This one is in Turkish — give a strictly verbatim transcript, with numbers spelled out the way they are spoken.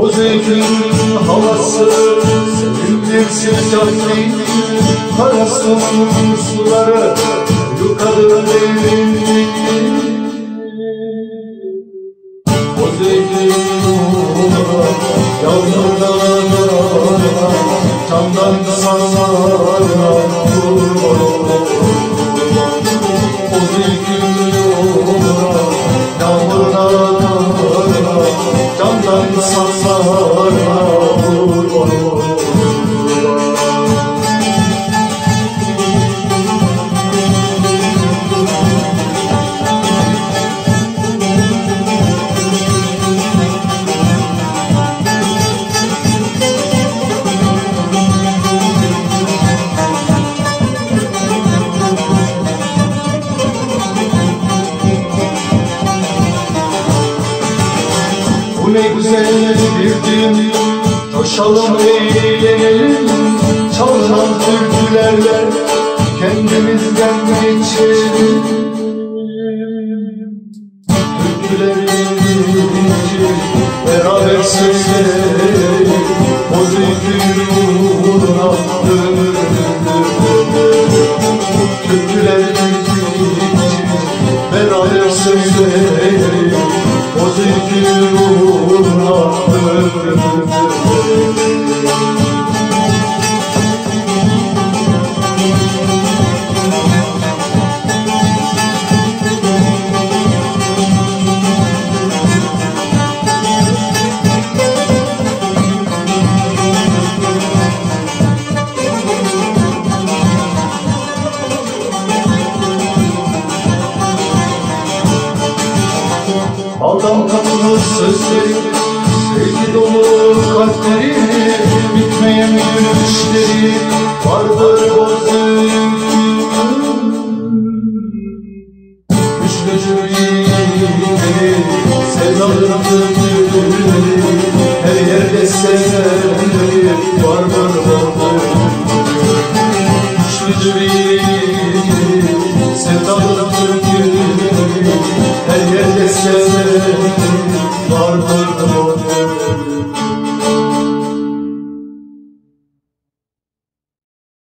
O zeytin havası, sevimdir sirkatli, parasın suları, yukadır devrimli. O zeytin uğruna, yavrumlarına, çamdan sanlarına, kurban. O zeytin uğruna, yavrumlarına, çamdan sanlarına, ne güzel bir gün, coşalım eğlenelim, çalınan türkülerle kendimizden geçelim. Türkülerimizi beraber söyleyelim, o zevkin uğruna ömür türkülerimizi beraber söyleyelim, o zevkin uğruna. Aldan kapılır sözleri, sevgi dolu kalpleri, bitmeyen yürüyüşleri vardır o zevkin. Güçlücü yiğitleri, sevdalıdır yürüleri, her yerde sevgileri vardır o zevkin. Güçlücü yiğitleri, sevdalıdır yürüleri, her yerde sevgileri vardır o zevkin.